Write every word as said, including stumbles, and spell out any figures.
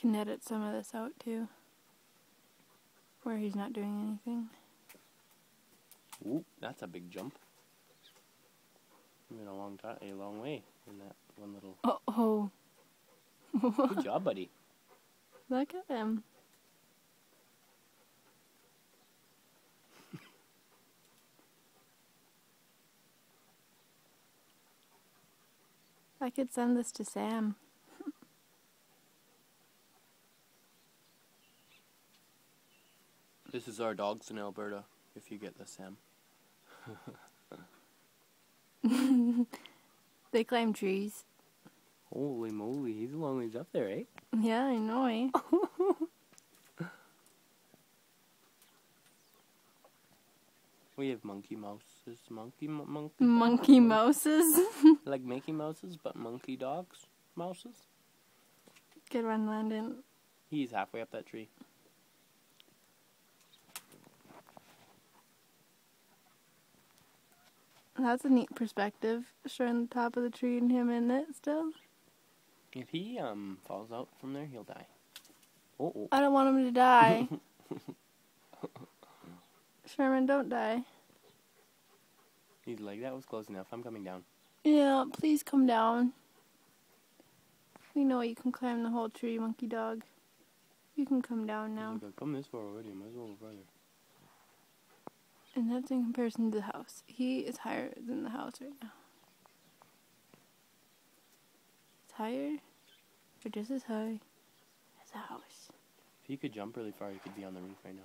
can edit some of this out too, where he's not doing anything. Ooh, that's a big jump. You've been a long time, a long way in that one little. Uh oh. Good job, buddy. Look at him. I could send this to Sam. This is our dogs in Alberta, if you get this, Sam. They climb trees. Holy moly, he's a long ways up there, eh? Yeah, I know, eh? We have monkey mouses, monkey mo monkey monkey mouses, like Mickey Mouses, but monkey dogs, mouses. Good one, Landon. He's halfway up that tree. That's a neat perspective, showing the top of the tree and him in it still. If he um falls out from there, he'll die. Oh, oh. I don't want him to die. Sherman, don't die. He's like, that was close enough. I'm coming down. Yeah, please come down. We know you can climb the whole tree, monkey dog. You can come down now. Like, come this far already. Might as well go further. And that's in comparison to the house. He is higher than the house right now. It's higher, or just as high as the house. If he could jump really far, he could be on the roof right now.